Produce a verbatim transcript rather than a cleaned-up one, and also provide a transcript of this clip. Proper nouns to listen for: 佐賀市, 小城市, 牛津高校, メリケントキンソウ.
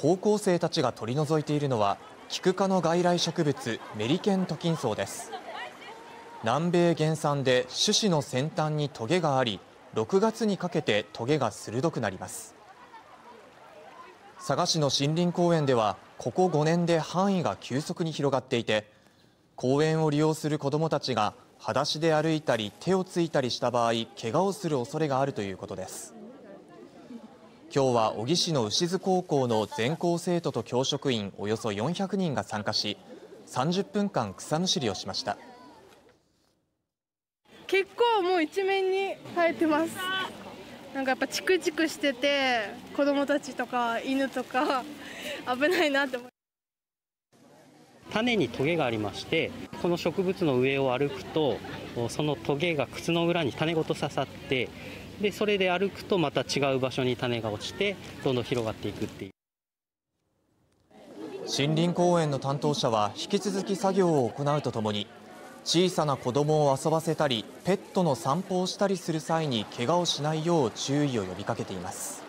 高校生たちが取り除いているのはキク科の外来植物メリケントキンソウです。南米原産で種子の先端にトゲがあり、ろくがつにかけてトゲが鋭くなります。佐賀市の森林公園ではここごねんで範囲が急速に広がっていて、公園を利用する子どもたちが裸足で歩いたり手をついたりした場合、怪我をする恐れがあるということです。今日は小城市の牛津高校の全校生徒と教職員およそよんひゃくにんが参加し、さんじゅっぷんかん草むしりをしました。結構もう一面に生えてます。なんかやっぱチクチクしてて、子供たちとか犬とか危ないなって思います。種にトゲがありまして、この植物の上を歩くと、そのトゲが靴の裏に種ごと刺さって。でそれで歩くとまた違う場所に種が落ちてどんどん広がっていくっていう。森林公園の担当者は引き続き作業を行うとともに、小さな子どもを遊ばせたりペットの散歩をしたりする際に怪我をしないよう注意を呼びかけています。